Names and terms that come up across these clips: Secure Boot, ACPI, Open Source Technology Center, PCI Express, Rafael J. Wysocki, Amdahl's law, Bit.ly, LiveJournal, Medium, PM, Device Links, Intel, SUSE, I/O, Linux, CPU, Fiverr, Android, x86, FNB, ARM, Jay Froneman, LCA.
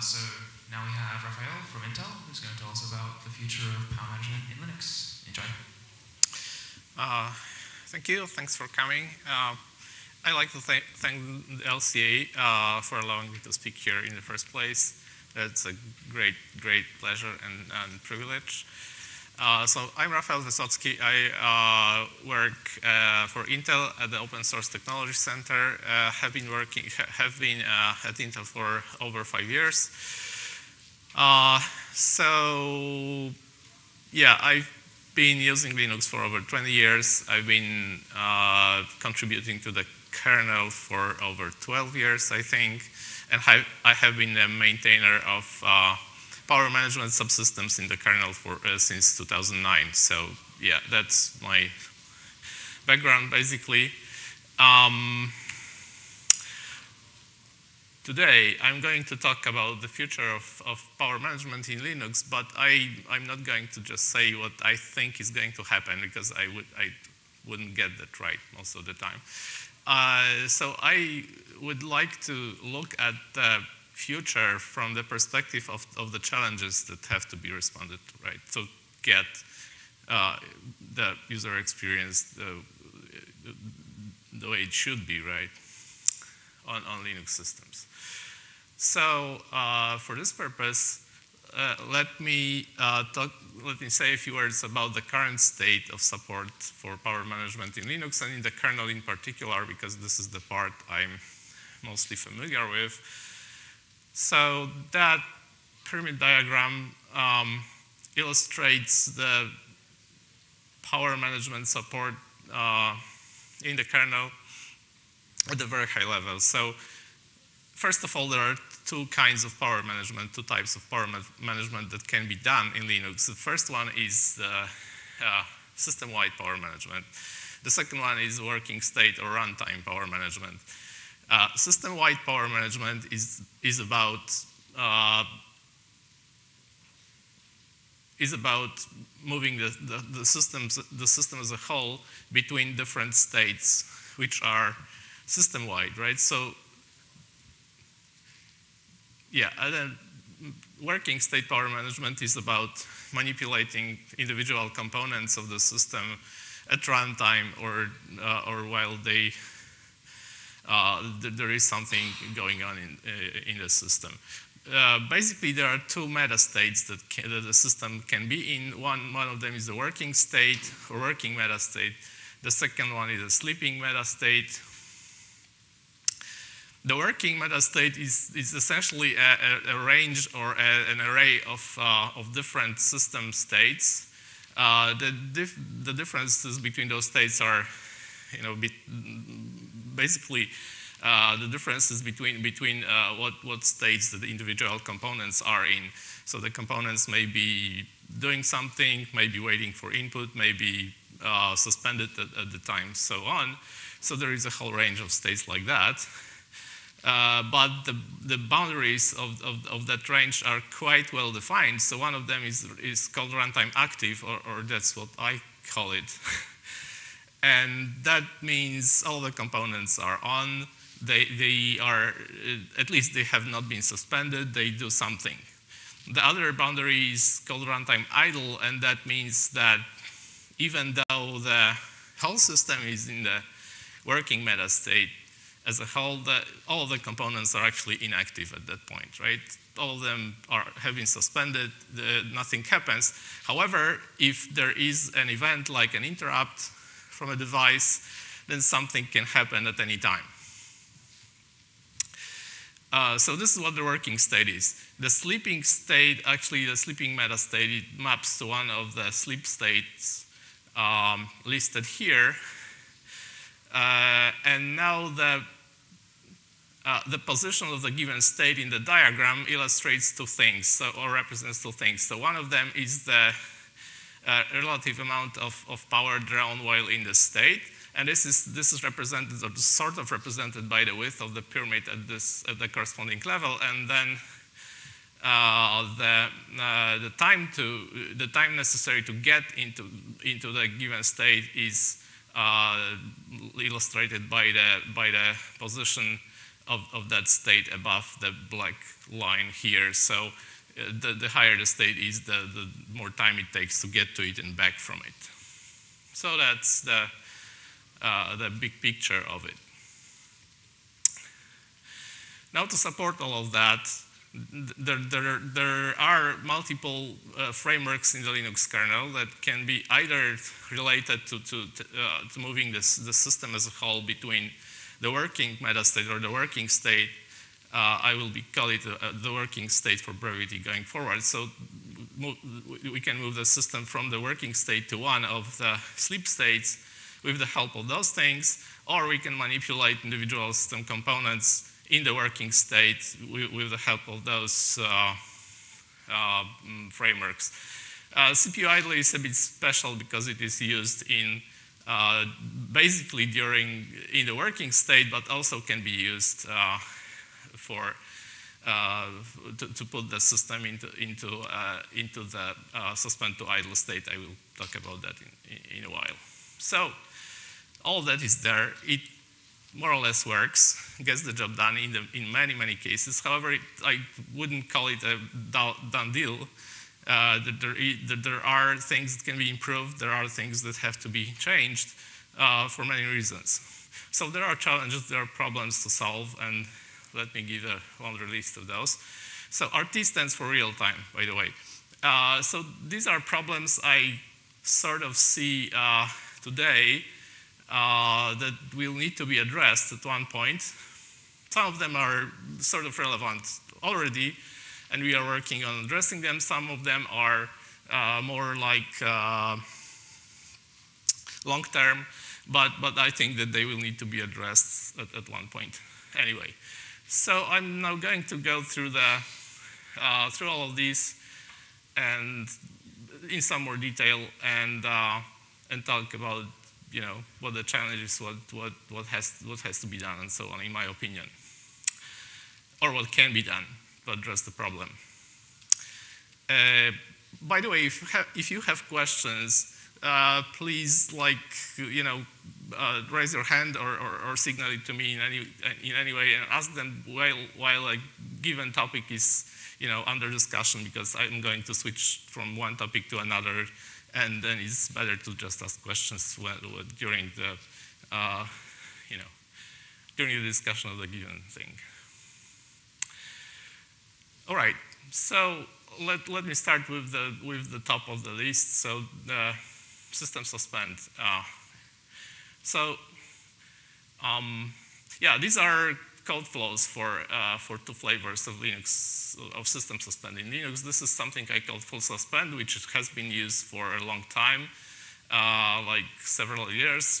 So now we have Rafael from Intel, who's going to tell us about the future of power management in Linux. Enjoy. Thank you. Thanks for coming. I'd like to thank the LCA for allowing me to speak here in the first place. It's a great, great pleasure and privilege. So I'm Rafael Wysocki. I work for Intel at the Open Source Technology Center. Have been at Intel for over 5 years. So yeah, I've been using Linux for over 20 years. I've been contributing to the kernel for over 12 years, I think, and I have been a maintainer of power management subsystems in the kernel for, since 2009. So yeah, that's my background basically. Today I'm going to talk about the future of power management in Linux, but I'm not going to just say what I think is going to happen, because I wouldn't get that right most of the time. So I would like to look at the future from the perspective of the challenges that have to be responded to, right? So get the user experience the way it should be, right, on Linux systems. So for this purpose, let me say a few words about the current state of support for power management in Linux and in the kernel in particular, because this is the part I'm mostly familiar with. So that pyramid diagram illustrates the power management support in the kernel at a very high level. So first of all, there are two kinds of power management, two types of power management that can be done in Linux. The first one is system-wide power management. The second one is working state or runtime power management. System-wide power management is about moving the system as a whole between different states, which are system-wide, right? So, yeah, and then working state power management is about manipulating individual components of the system at runtime or while they. There is something going on in the system. Basically, there are two meta states that the system can be in. One of them is the working state or working meta state. The second one is a sleeping meta state. The working meta state is essentially a range or an array of different system states. The differences between those states are, you know, basically, the differences between what states that the individual components are in. So the components may be doing something, maybe waiting for input, maybe suspended at the time, so on. So there is a whole range of states like that. But the boundaries of that range are quite well defined. So one of them is called runtime active, or that's what I call it. And that means all the components are on. They are, at least they have not been suspended. They do something. The other boundary is called runtime idle, and that means that even though the whole system is in the working meta state as a whole, all the components are actually inactive at that point, right? All of them have been suspended. Nothing happens. However, if there is an event like an interrupt from a device, then something can happen at any time. So this is what the working state is. The sleeping state, actually the sleeping meta state, it maps to one of the sleep states listed here. And now the position of the given state in the diagram illustrates two things, or represents two things. So one of them is the relative amount of power drawn while in the state, and this is represented, or sort of represented, by the width of the pyramid at the corresponding level, and then the time necessary to get into the given state is illustrated by the position of that state above the black line here. So the higher the state is, the more time it takes to get to it and back from it. So that's the big picture of it. Now, to support all of that, there are multiple frameworks in the Linux kernel that can be either related to moving the system as a whole between the working metastate or the working state. I will be calling it the working state for brevity going forward. So we can move the system from the working state to one of the sleep states with the help of those things, or we can manipulate individual system components in the working state with the help of those frameworks. CPU idle is a bit special because it is used in basically in the working state, but also can be used to put the system into the suspend to idle state. I will talk about that in a while. So all that is there. It more or less works, gets the job done in many, many cases. However, I wouldn't call it a done deal. There are things that can be improved. There are things that have to be changed for many reasons. So there are challenges, there are problems to solve, and let me give a laundry list of those. So RT stands for real time, by the way. So these are problems I sort of see today that will need to be addressed at one point. Some of them are sort of relevant already, and we are working on addressing them. Some of them are more like long-term, but I think that they will need to be addressed at one point anyway. So I'm now going to go through through all of these and in some more detail and talk about, you know, what the challenge is, what has to be done, and so on, in my opinion, or what can be done to address the problem. By the way, if you have questions, please, raise your hand or signal it to me in any way, and ask them while a given topic is, you know, under discussion, because I'm going to switch from one topic to another. And then it's better to just ask questions during the, during the discussion of the given thing. All right, so let me start with the top of the list. So the system suspend. These are code flows for two flavors of Linux, of system suspend in Linux. This is something I call full suspend, which has been used for a long time, like several years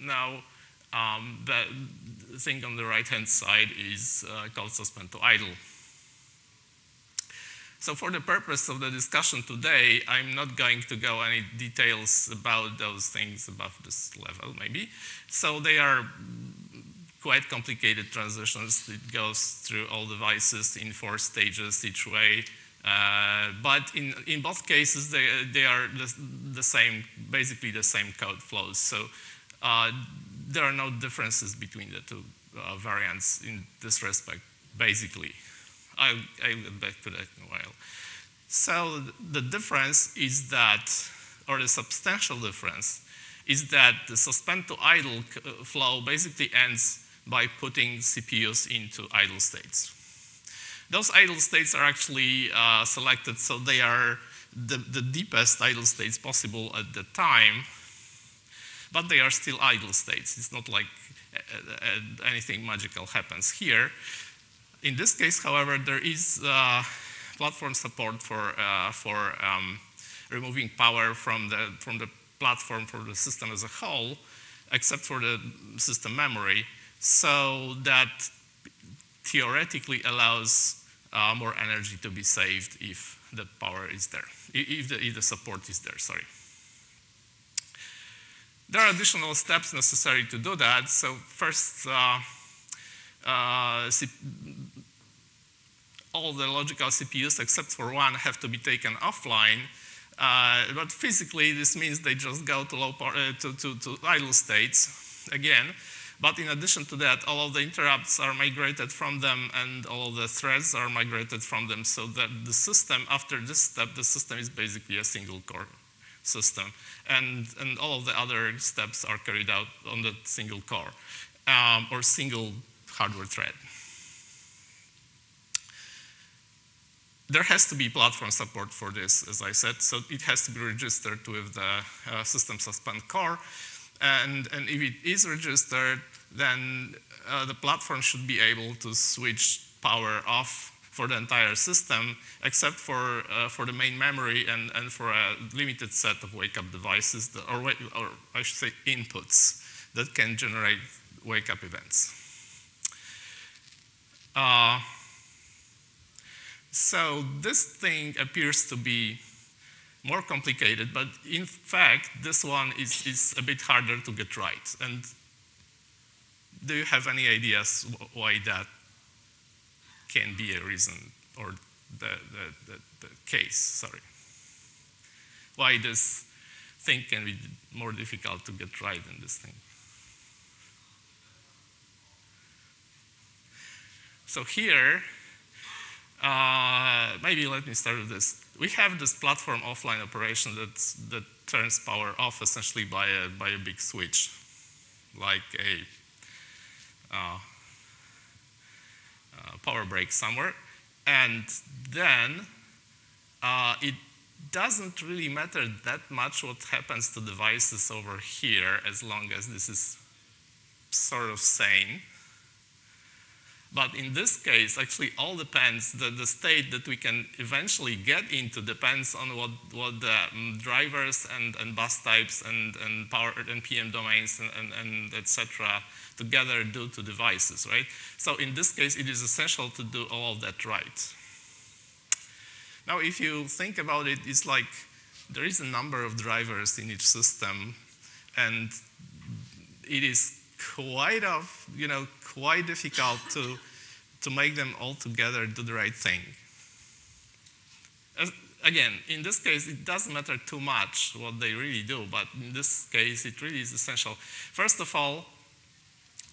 now. The thing on the right-hand side is called suspend to idle. So for the purpose of the discussion today, I'm not going to go any details about those things above this level, maybe. So they are quite complicated transitions. It goes through all devices in 4 stages each way. But in both cases, they are the same, basically the same code flows. So there are no differences between the two variants in this respect, basically. I'll get back to that in a while. So the difference is that, or the substantial difference, is that the suspend to idle flow basically ends by putting CPUs into idle states. Those idle states are actually selected so they are the deepest idle states possible at the time, but they are still idle states. It's not like anything magical happens here. In this case, however, there is platform support for removing power from the platform for the system as a whole, except for the system memory, so that theoretically allows more energy to be saved if the power is there, if the support is there, sorry. There are additional steps necessary to do that. So first, all the logical CPUs except for one have to be taken offline. But physically, this means they just go to idle states again, But in addition to that, all of the interrupts are migrated from them and all of the threads are migrated from them, so that the system, after this step, the system is basically a single core system. And all of the other steps are carried out on that single core or single hardware thread. There has to be platform support for this, as I said, so it has to be registered with the system suspend core. And if it is registered, then the platform should be able to switch power off for the entire system, except for the main memory and for a limited set of wake-up devices, that, or I should say inputs, that can generate wake-up events. So this thing appears to be more complicated, but in fact, this one is a bit harder to get right. And do you have any ideas why that can be a reason, or the case, sorry? Why this thing can be more difficult to get right than this thing? So here, maybe let me start with this. We have this platform offline operation that turns power off essentially by a big switch, like a power break somewhere. And then it doesn't really matter that much what happens to devices over here, as long as this is sort of sane. But in this case, actually, all depends. The state that we can eventually get into depends on what the drivers and bus types and power and PM domains and et cetera together do to devices, right? So in this case, it is essential to do all of that right. Now, if you think about it, it's like there is a number of drivers in each system, and it is quite difficult to make them all together do the right thing. Again, in this case, it doesn't matter too much what they really do, but in this case, it really is essential. First of all,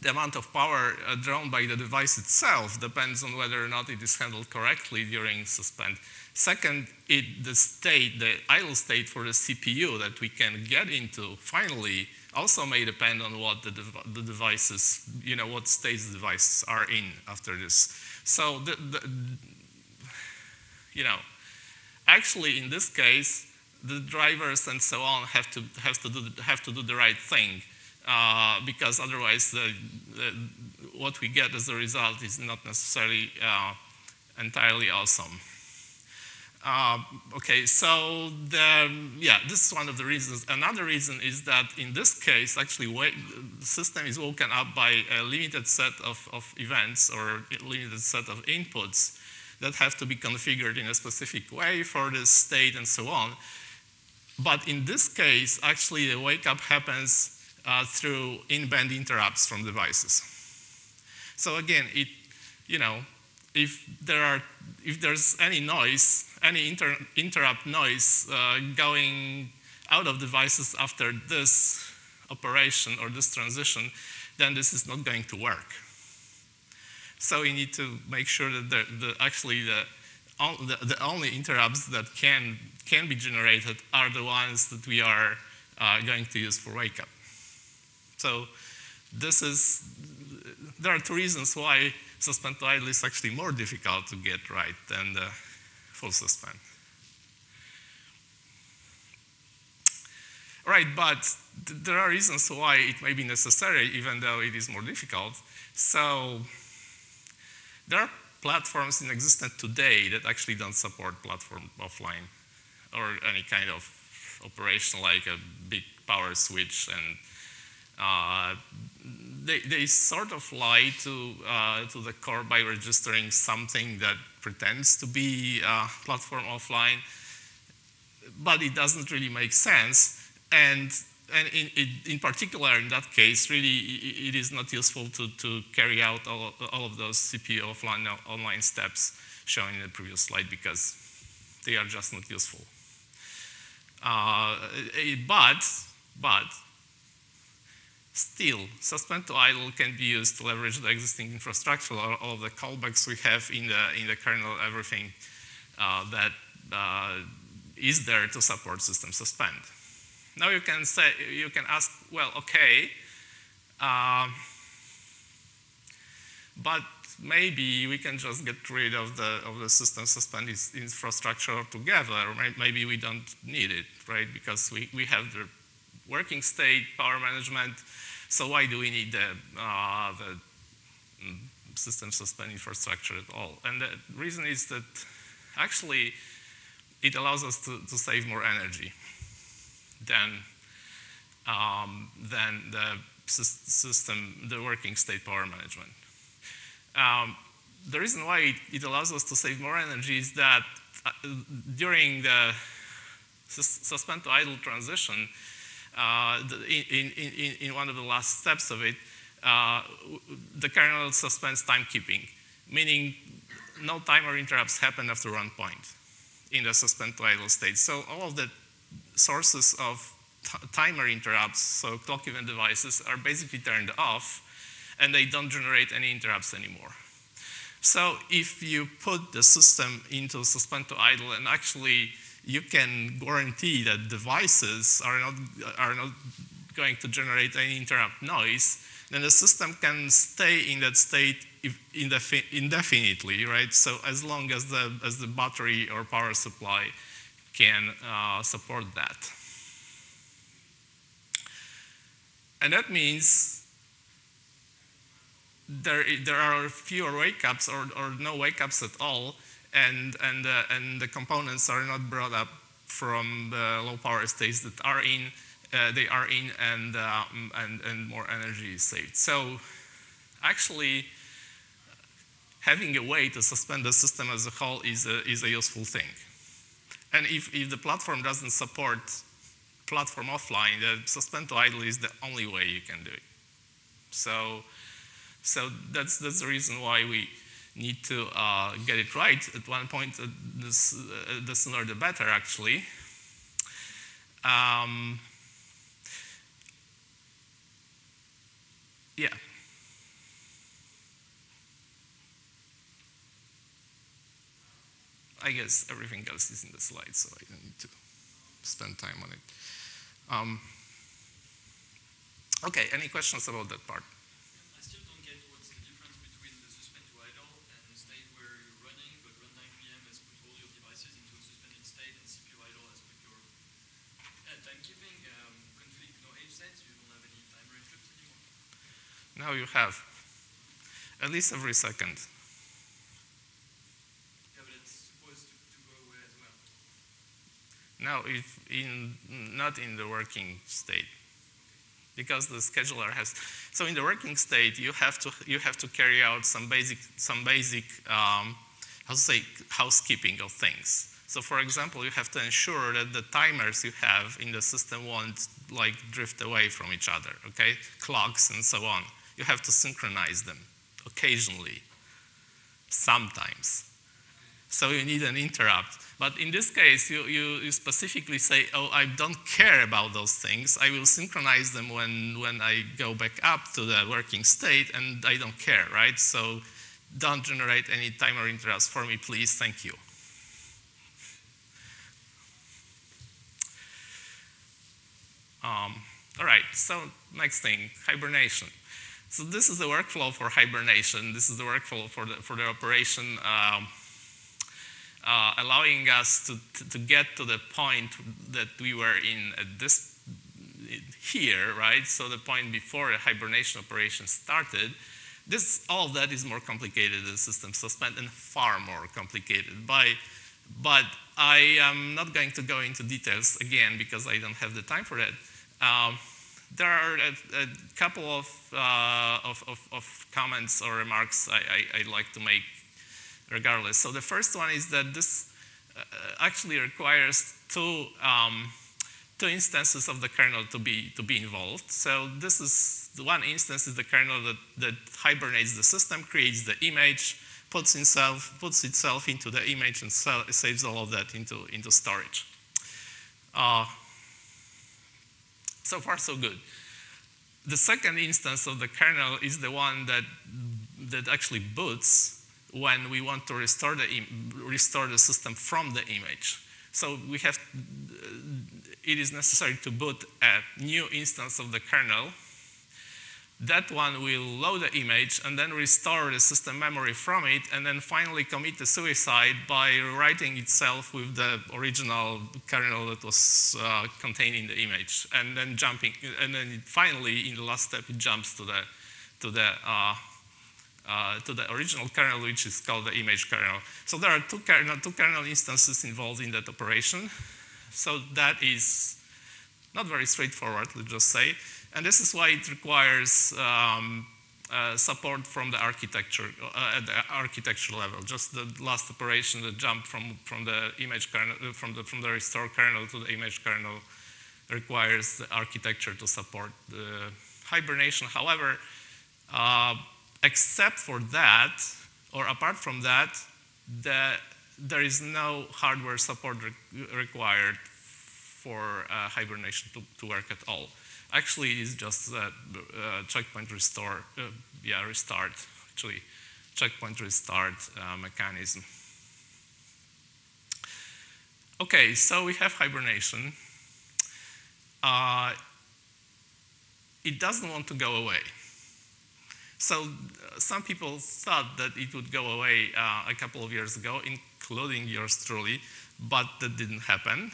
the amount of power drawn by the device itself depends on whether or not it is handled correctly during suspend. Second, the idle state for the CPU that we can get into finally also may depend on what the devices, what states the devices are in after this. So, actually in this case, the drivers and so on have to do the right thing. Because otherwise, what we get as a result is not necessarily entirely awesome. Okay, so this is one of the reasons. Another reason is that in this case, actually, the system is woken up by a limited set of events or a limited set of inputs that have to be configured in a specific way for this state and so on. But in this case, actually, the wake up happens through in-band interrupts from devices. So again, if there's any noise, any interrupt noise going out of devices after this operation or this transition, then this is not going to work. So we need to make sure that the only interrupts that can be generated are the ones that we are going to use for wake up. So there are two reasons why suspend to idle is actually more difficult to get right than the full suspend. Right, but there are reasons why it may be necessary, even though it is more difficult. So there are platforms in existence today that actually don't support platform offline or any kind of operation like a big power switch, and they sort of lie to the core by registering something that pretends to be platform offline, but it doesn't really make sense. And in particular, in that case, really, it is not useful to carry out all of those CPU offline online steps shown in the previous slide, because they are just not useful. But Still, suspend to idle can be used to leverage the existing infrastructure or all of the callbacks we have in the kernel, everything that is there to support system suspend. Now you can say, you can ask, well, okay, but maybe we can just get rid of the system suspend infrastructure altogether. Maybe we don't need it, right? Because we have the working state, power management. So why do we need the system suspend infrastructure at all? And the reason is that actually it allows us to save more energy than the system, the working state power management. The reason why it allows us to save more energy is that during the suspend to idle transition, in one of the last steps of it, the kernel suspends timekeeping, meaning no timer interrupts happen after one point in the suspend to idle state. So all of the sources of timer interrupts, so clock event devices, are basically turned off, and they don't generate any interrupts anymore. So if you put the system into suspend to idle, and actually you can guarantee that devices are not going to generate any interrupt noise, then the system can stay in that state indefinitely, right? So as long as the battery or power supply can support that. And that means there are fewer wake-ups or no wake-ups at all, and the components are not brought up from the low power states that are in, and more energy is saved. So actually, having a way to suspend the system as a whole is a useful thing. And if the platform doesn't support platform offline, the suspend to idle is the only way you can do it. So that's the reason why we need to get it right at one point. The sooner the better, actually. Yeah. I guess everything else is in the slide, so I don't need to spend time on it. Okay, any questions about that part? Now you have at least every second. Yeah, but it's supposed to go away as well. No, not in the working state, because the scheduler has. So in the working state, you have to carry out some basic housekeeping of things. So for example, you have to ensure that the timers you have in the system won't like drift away from each other. Okay, clocks and so on. You have to synchronize them occasionally, sometimes. So you need an interrupt. But in this case, you specifically say, oh, I don't care about those things. I will synchronize them when I go back up to the working state, and I don't care, right? So don't generate any timer interrupts for me, please. Thank you. All right, so next thing, hibernation. So this is the workflow for hibernation. This is the workflow for the operation, allowing us to get to the point that we were in at this here, right? So the point before the hibernation operation started. All of that is more complicated than system suspend and far more complicated. But I am not going to go into details again because I don't have the time for that. There are a couple of comments or remarks I'd like to make regardless. So the first one is that this actually requires two instances of the kernel to be involved. So this is the one instance is the kernel that hibernates the system, creates the image, puts itself into the image, and saves all of that into storage. So far, so good. The second instance of the kernel is the one that actually boots when we want to restore the system from the image. So we have, it is necessary to boot a new instance of the kernel. That one will load the image and then restore the system memory from it, and then finally commit the suicide by rewriting itself with the original kernel that was contained in the image, and then jumping, and then finally in the last step it jumps to the original kernel, which is called the image kernel. So there are two kernel instances involved in that operation. So that is not very straightforward, let's just say. And this is why it requires support from the architecture, at the architecture level. Just the last operation, the jump from the image kernel, from the restore kernel to the image kernel, requires the architecture to support the hibernation. However, except for that, or apart from that, there is no hardware support required for hibernation to work at all. Actually, it is just checkpoint restore, restart, actually, checkpoint restart mechanism. Okay, so we have hibernation. It doesn't want to go away. So some people thought that it would go away a couple of years ago, including yours truly, but that didn't happen.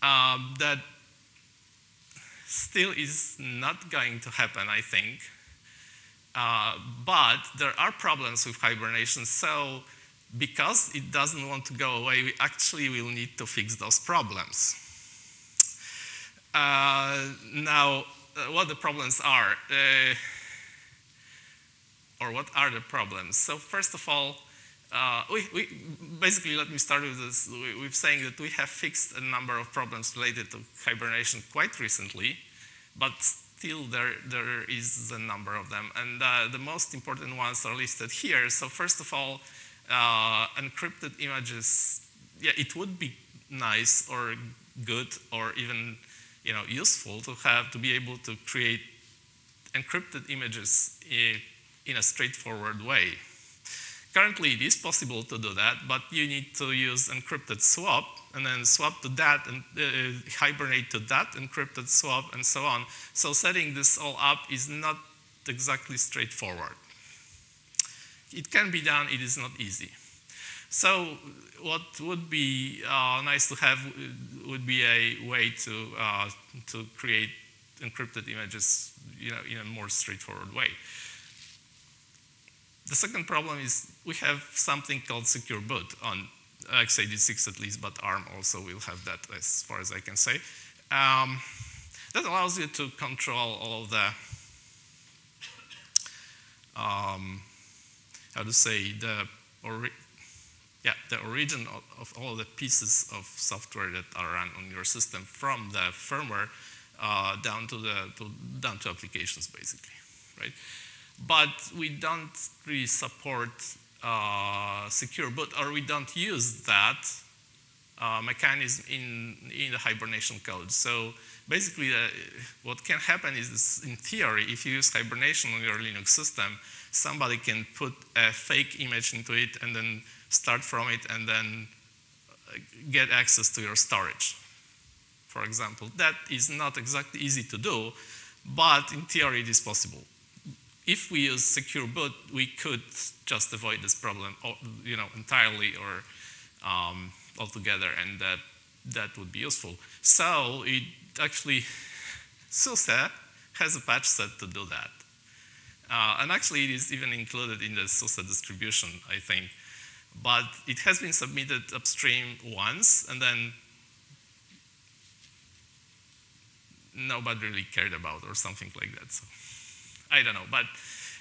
That still is not going to happen, I think. But there are problems with hibernation, so because it doesn't want to go away, we actually will need to fix those problems. Now, what the problems are, or what are the problems? So first of all, we basically, let me start with this, with saying that we have fixed a number of problems related to hibernation quite recently, but still there is a number of them. And the most important ones are listed here. So first of all, encrypted images, yeah, it would be nice or good or even, you know, useful to be able to create encrypted images in a straightforward way. Currently, it is possible to do that, but you need to use encrypted swap, and then swap to that, and hibernate to that encrypted swap, and so on. So setting this all up is not exactly straightforward. It can be done, it is not easy. So what would be nice to have would be a way to create encrypted images, you know, in a more straightforward way. The second problem is we have something called Secure Boot on x86 at least, but ARM also will have that as far as I can say. That allows you to control all of the, the origin of all the pieces of software that are run on your system, from the firmware down to applications basically, right? But we don't really support Secure Boot, or we don't use that mechanism in the hibernation code. So basically, what can happen is this, in theory, if you use hibernation on your Linux system, somebody can put a fake image into it and then start from it and then get access to your storage, for example. That is not exactly easy to do, but in theory it is possible. If we use Secure Boot, we could just avoid this problem, you know, entirely or altogether, and that would be useful. So it actually, SUSE has a patch set to do that, and actually it is even included in the SUSE distribution, I think. But it has been submitted upstream once, and then nobody really cared about, or something like that. So. I don't know, but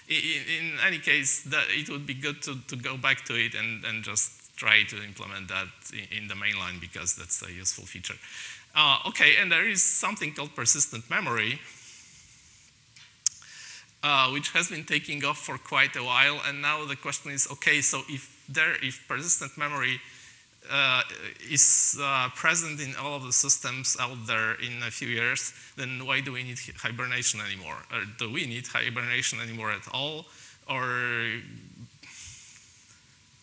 in any case, it would be good to go back to it and just try to implement that in the mainline, because that's a useful feature. Okay, and there is something called persistent memory, which has been taking off for quite a while, and now the question is, okay, so if persistent memory is present in all of the systems out there in a few years, then why do we need hibernation anymore? Or do we need hibernation anymore at all? Or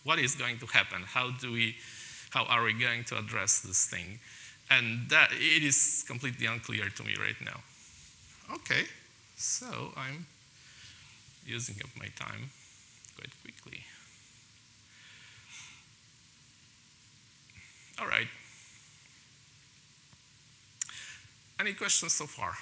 what is going to happen? How are we going to address this thing? And that, it is completely unclear to me right now. Okay, so I'm using up my time quite quickly. All right. Any questions so far?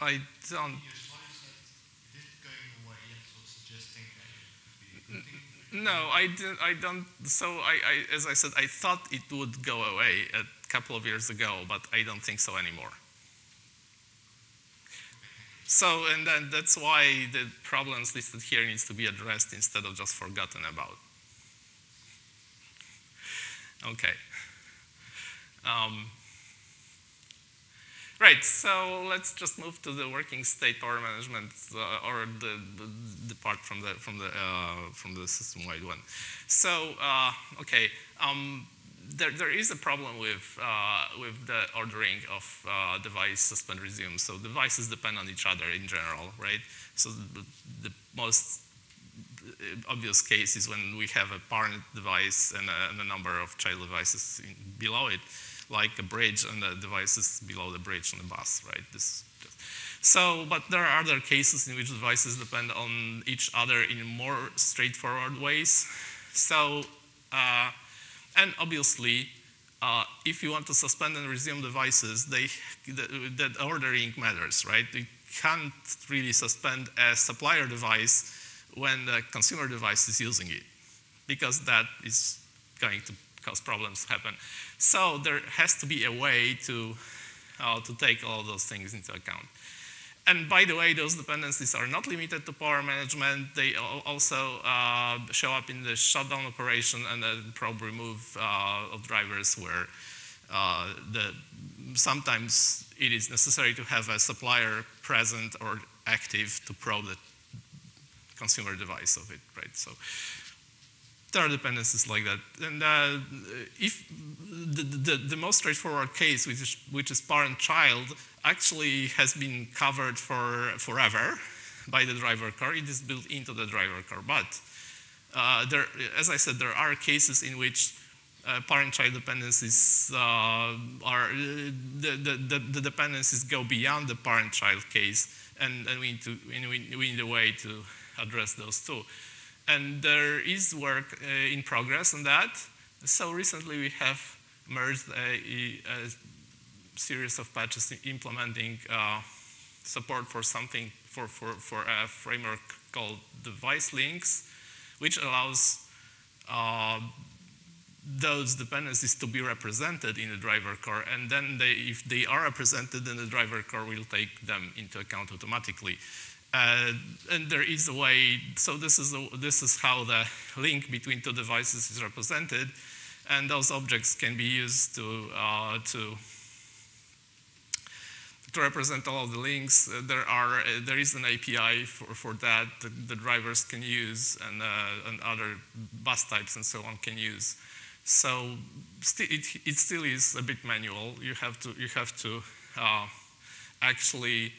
I don't. No, I don't. So, as I said, I thought it would go away a couple of years ago, but I don't think so anymore. So, and then that's why the problems listed here needs to be addressed instead of just forgotten about. Okay. Right, so let's just move to the working state power management, or the depart from the system-wide one. So okay, there is a problem with the ordering of device suspend resume. So devices depend on each other in general, right? So the most obvious case is when we have a parent device and a number of child devices below it, like a bridge and the devices below the bridge on the bus, right? This, so, but there are other cases in which devices depend on each other in more straightforward ways. So, and obviously, if you want to suspend and resume devices, that ordering matters, right? You can't really suspend a supplier device when the consumer device is using it, because that is going to cause problems happen. So there has to be a way to take all of those things into account. And by the way, those dependencies are not limited to power management. They also show up in the shutdown operation and the probe remove of drivers, where sometimes it is necessary to have a supplier present or active to probe the consumer device of it, right? So there are dependencies like that. And if the most straightforward case, which is parent-child, actually has been covered for forever by the driver core. It is built into the driver core. But as I said, there are cases in which parent-child dependencies the dependencies go beyond the parent-child case, and we need a way to address those too. And there is work in progress on that. So recently we have merged a series of patches implementing support for something, for a framework called Device Links, which allows those dependencies to be represented in the driver core. And then if they are represented, then the driver core will take them into account automatically. And there is a way, so this is how the link between two devices is represented, and those objects can be used to represent all of the links. There is an API for that the drivers can use, and other bus types and so on can use. So it still is a bit manual. You have to actually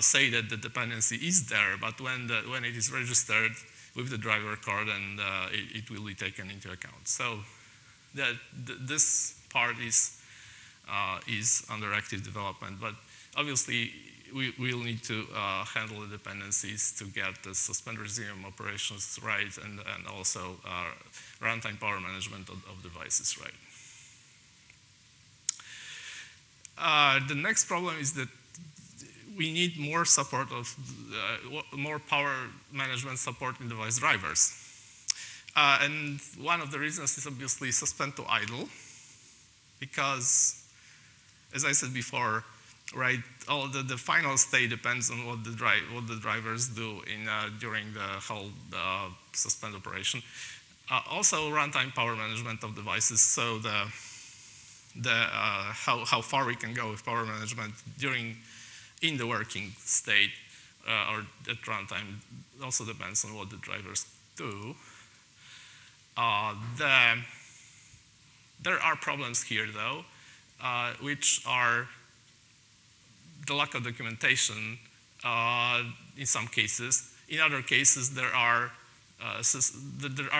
say that the dependency is there, but when it is registered with the driver core, then it will be taken into account. So that this part is under active development, but obviously we'll need to handle the dependencies to get the suspend resume operations right, and also runtime power management of devices right. The next problem is that we need more support of more power management support in device drivers, and one of the reasons is obviously suspend to idle, because, as I said before, right, all the final state depends on what the drivers do in during the whole suspend operation. Also, runtime power management of devices, so the the, how far we can go with power management in the working state or at runtime. It also depends on what the drivers do. There are problems here, though, which are the lack of documentation in some cases. In other cases, there are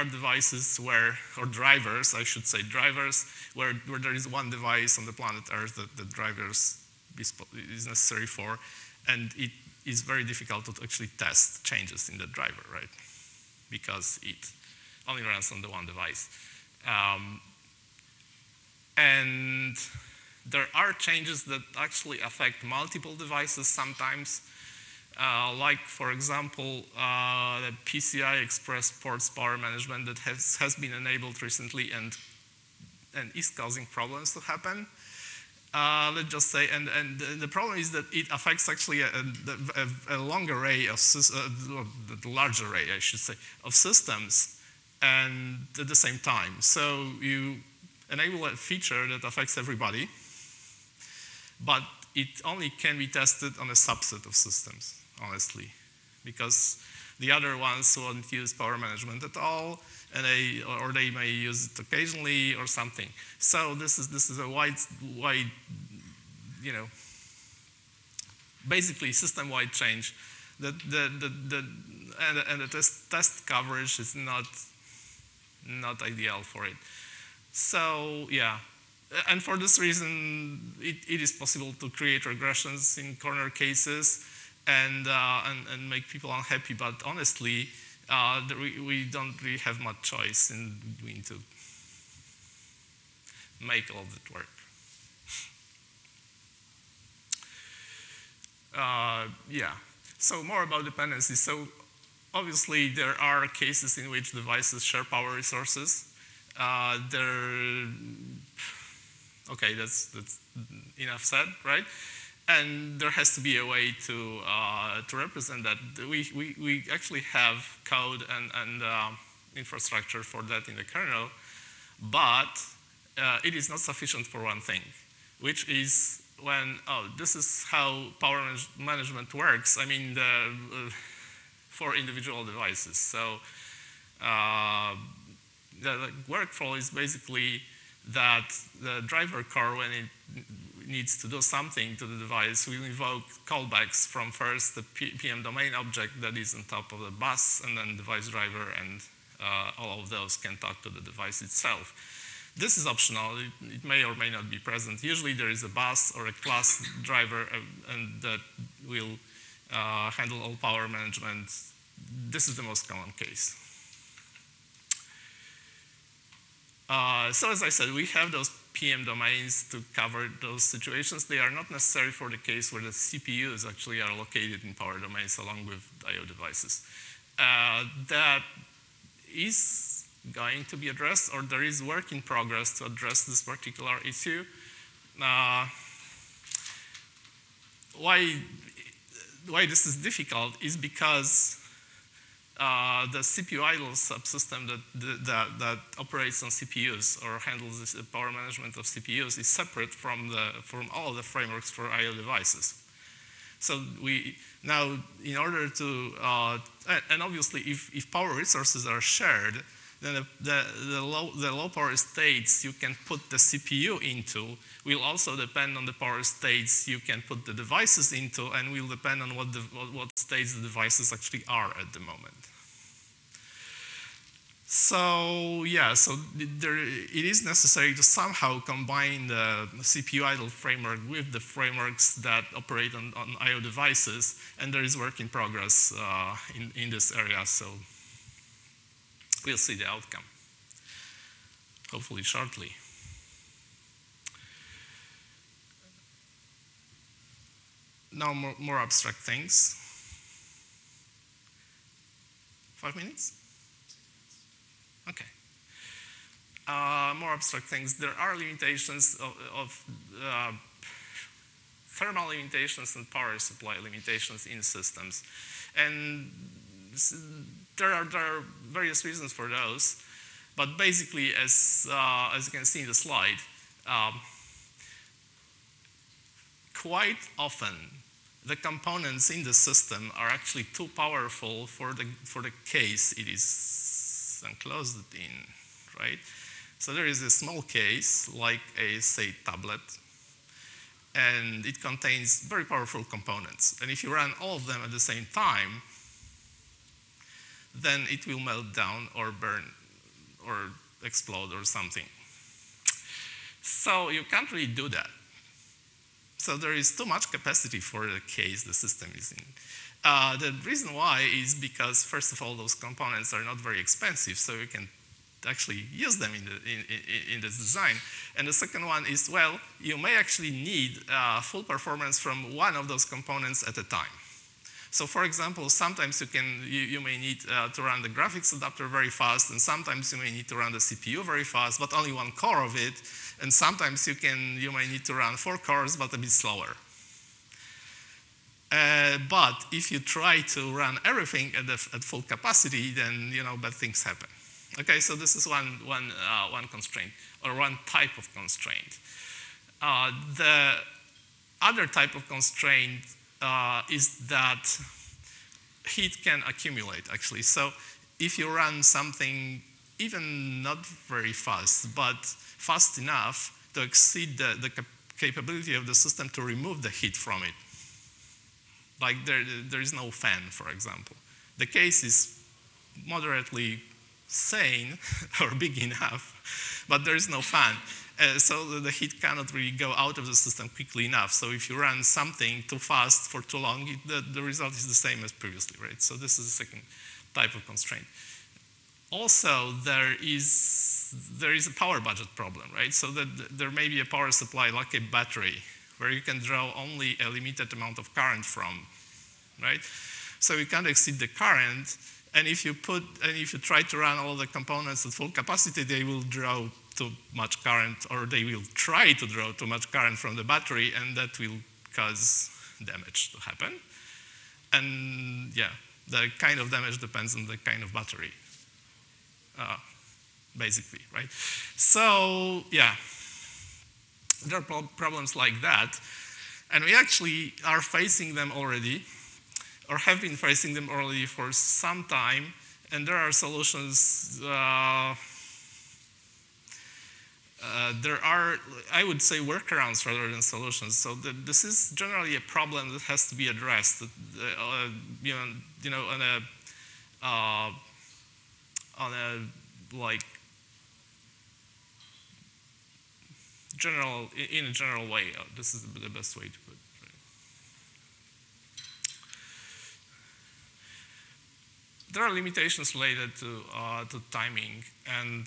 devices where, or drivers, I should say, drivers, where there is one device on the planet Earth that the drivers is necessary for, and it is very difficult to actually test changes in the driver, right? Because it only runs on the one device. And there are changes that actually affect multiple devices sometimes. Like, for example, the PCI Express ports power management that has been enabled recently and is causing problems to happen. Let's just say, and the problem is that it affects actually a long array of, a large array, I should say, of systems and at the same time. So you enable a feature that affects everybody, but it only can be tested on a subset of systems, honestly, because the other ones won't use power management at all, and they may use it occasionally or something. So this is a wide, you know, basically system-wide change. And the test coverage is not ideal for it. So yeah. And for this reason, it is possible to create regressions in corner cases and make people unhappy. But honestly, we don't really have much choice in doing to make all that work. Yeah. So more about dependencies. So obviously, there are cases in which devices share power resources. Okay, that's enough said, right? And there has to be a way to represent that. We actually have code and infrastructure for that in the kernel, but it is not sufficient for one thing, which is when, oh, this is how power management works. I mean, for individual devices. So the workflow is basically that the driver core, when it needs to do something to the device, will invoke callbacks from first the PM domain object that is on top of the bus, and then device driver, and all of those can talk to the device itself. This is optional. It may or may not be present. Usually there is a bus or a class driver and that will handle all power management. This is the most common case. So as I said, we have those PM domains to cover those situations. They are not necessary for the case where the CPUs actually are located in power domains along with I/O devices. That is going to be addressed, or there is work in progress to address this particular issue. Why this is difficult is because the CPU idle subsystem that operates on CPUs or handles this power management of CPUs is separate from all the frameworks for I/O devices. So we now, in order to and obviously if power resources are shared, then the low power states you can put the CPU into will also depend on the power states you can put the devices into, and will depend on what states the devices actually are at the moment. So yeah, so it is necessary to somehow combine the CPU idle framework with the frameworks that operate on I/O devices, and there is work in progress in this area. So we'll see the outcome, hopefully shortly. Now more abstract things. 5 minutes? Okay. More abstract things. There are limitations of thermal limitations and power supply limitations in systems. And there are various reasons for those, but basically, as you can see in the slide, quite often the components in the system are actually too powerful for the case it is enclosed in, right? So there is a small case, like a, say, tablet, and it contains very powerful components. And if you run all of them at the same time, then it will melt down or burn or explode or something. So you can't really do that. So there is too much capacity for the case the system is in. The reason why is because, first of all, those components are not very expensive, so you can actually use them in the design. And the second one is, well, you may actually need full performance from one of those components at a time. So for example, sometimes you may need to run the graphics adapter very fast, and sometimes you may need to run the CPU very fast, but only one core of it, and sometimes you may need to run 4 cores, but a bit slower. But if you try to run everything at full capacity, then bad things happen. Okay, so this is one constraint, or one type of constraint. The other type of constraint is that heat can accumulate, actually. So if you run something even not very fast, but fast enough to exceed the capability of the system to remove the heat from it, like there is no fan, for example. The case is moderately sane or big enough, but there is no fan. So the heat cannot really go out of the system quickly enough. So if you run something too fast for too long, the result is the same as previously, right? So this is the second type of constraint. Also, there is a power budget problem, right? So that there may be a power supply like a battery where you can draw only a limited amount of current from, right? So you can't exceed the current. And if you try to run all the components at full capacity, they will draw too much current, or they will try to draw too much current from the battery, and that will cause damage to happen. And yeah, the kind of damage depends on the kind of battery, basically, right? So yeah, there are problems like that, and we actually are facing them already, or have been facing them already for some time, and there are solutions. There are, I would say, workarounds rather than solutions. So this is generally a problem that has to be addressed, in a general way. This is the best way to put it. There are limitations related to timing, and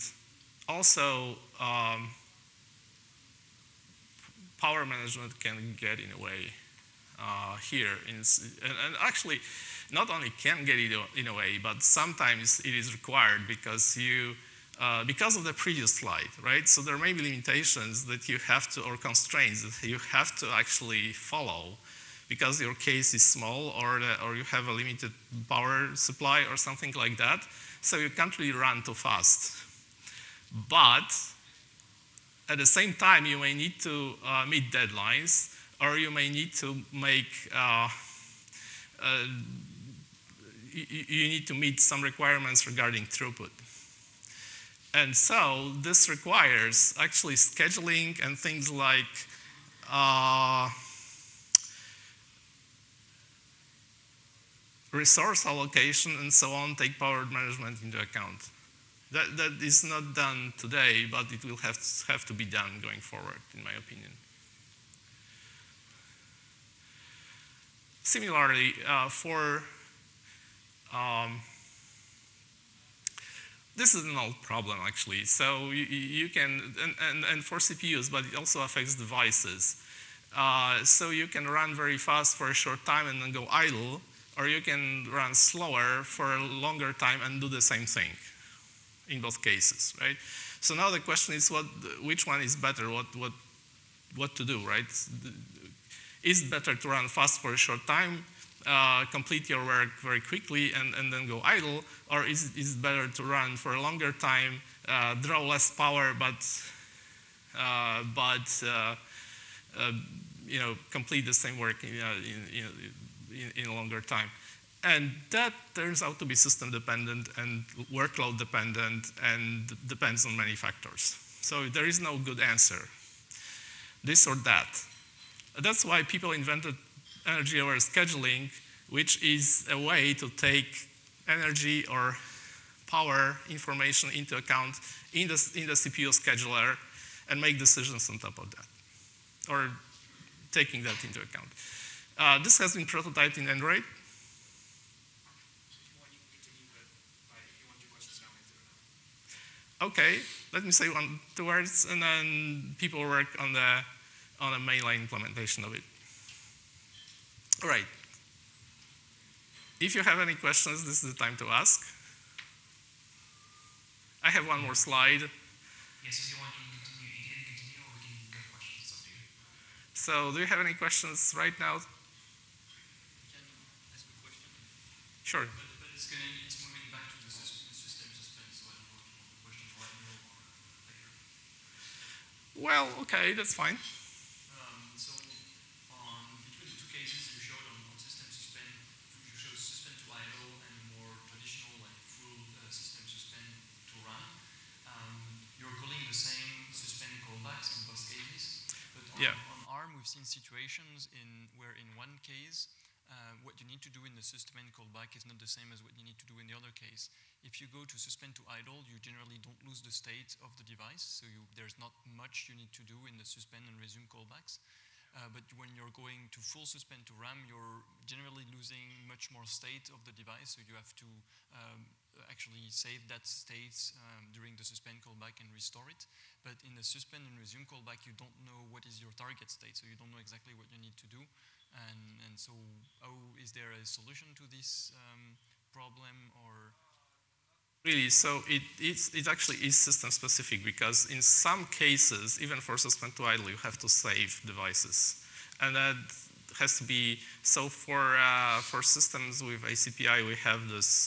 also power management can get in a way here. And actually, not only can get in a way, but sometimes it is required because of the previous slide, right? So there may be limitations that you have to, or constraints that you have to actually follow, because your case is small, or you have a limited power supply or something like that, so you can't really run too fast. But at the same time, you may need to meet deadlines, or you may need to make, you need to meet some requirements regarding throughput. And so this requires actually scheduling and things like resource allocation and so on. Take power management into account. That is not done today, but it will have to be done going forward, in my opinion. Similarly, this is an old problem actually. So you can, and for CPUs, but it also affects devices. So you can run very fast for a short time and then go idle, or you can run slower for a longer time and do the same thing in both cases, right? So now the question is which one is better, what to do, right? Is it better to run fast for a short time, complete your work very quickly and then go idle, or is it better to run for a longer time, draw less power, but complete the same work in a longer time. And that turns out to be system dependent and workload dependent and depends on many factors. So there is no good answer, this or that. That's why people invented energy hour scheduling, which is a way to take energy or power information into account in the CPU scheduler and make decisions on top of that, or taking that into account. This has been prototyped in Android. Okay, let me say two words, and then people work on a mainline implementation of it. All right. If you have any questions, this is the time to ask. I have one more slide. Yes, if you want, you can continue or we can get questions up to you. So, do you have any questions right now? Can I ask a question? Sure. But it's moving back to the system suspense, so I don't know the question right now or later. Well, okay, that's fine. Yeah. On ARM, we've seen situations where in one case, what you need to do in the suspend callback is not the same as what you need to do in the other case. If you go to suspend to idle, you generally don't lose the state of the device, so there's not much you need to do in the suspend and resume callbacks. But when you're going to full suspend to RAM, you're generally losing much more state of the device, so you have to actually save that state during the suspend callback and restore it. But in the suspend and resume callback, you don't know what is your target state, so you don't know exactly what you need to do. And so, is there a solution to this problem, or? Really, so it actually is system specific, because in some cases, even for suspend to idle, you have to save devices. And that has to be, so for systems with ACPI, we have this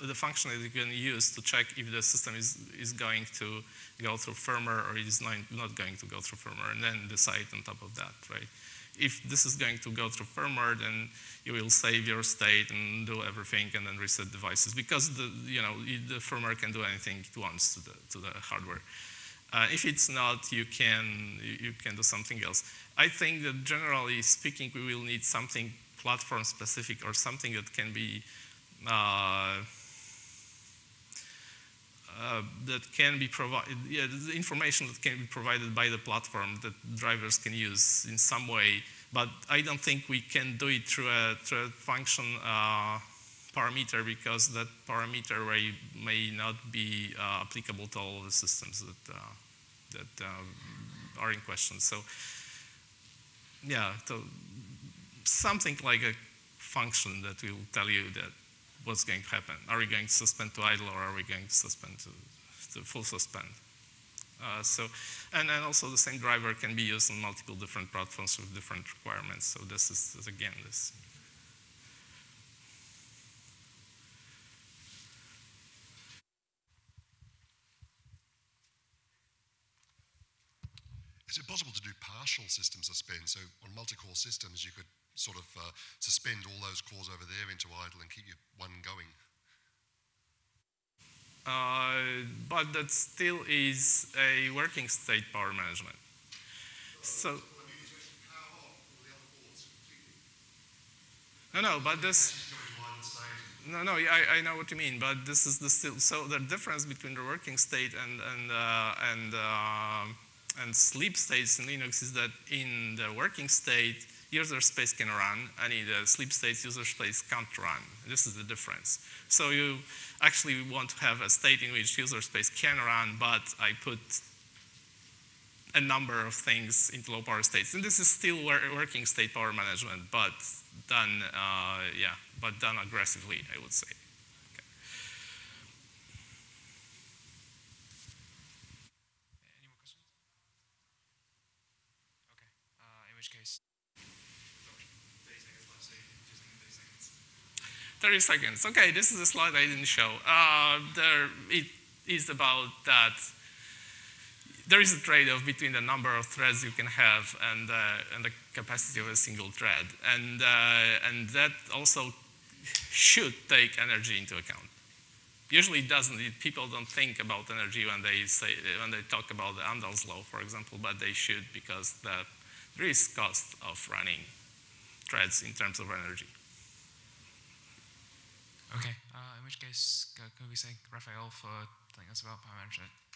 the function that you can use to check if the system is going to go through firmware or it is not going to go through firmware, and then decide on top of that, right? If this is going to go through firmware, then you will save your state and do everything and then reset devices, because the firmware can do anything it wants to the hardware. If it's not, you can do something else. I think that generally speaking, we will need something platform specific or something that can be provided, the information that can be provided by the platform that drivers can use in some way. But I don't think we can do it through a function parameter, because that parameter may not be applicable to all the systems that are in question. So, yeah, so something like a function that will tell you that what's going to happen. Are we going to suspend to idle, or are we going to suspend to full suspend? And also the same driver can be used on multiple different platforms with different requirements. So this is again this. Is it possible to do partial system suspend? So on multi-core systems, you could sort of suspend all those cores over there into idle and keep your one going. But that still is a working state power management. So, no, but this. No, I know what you mean, but this is the still. So the difference between the working state and sleep states in Linux is that in the working state, user space can run, and in the sleep states, user space can't run. This is the difference. So you actually want to have a state in which user space can run, but I put a number of things into low power states. And this is still working state power management, but done, but done aggressively, I would say. Okay. Any more questions? Okay, in which case. 30 seconds. Okay, this is a slide I didn't show. It is about that there is a trade-off between the number of threads you can have and the capacity of a single thread. And that also should take energy into account. Usually it doesn't. People don't think about energy when they talk about the Amdahl's law, for example, but they should, because there is cost of running threads in terms of energy. Okay, in which case, can we thank Rafael for telling us about power management?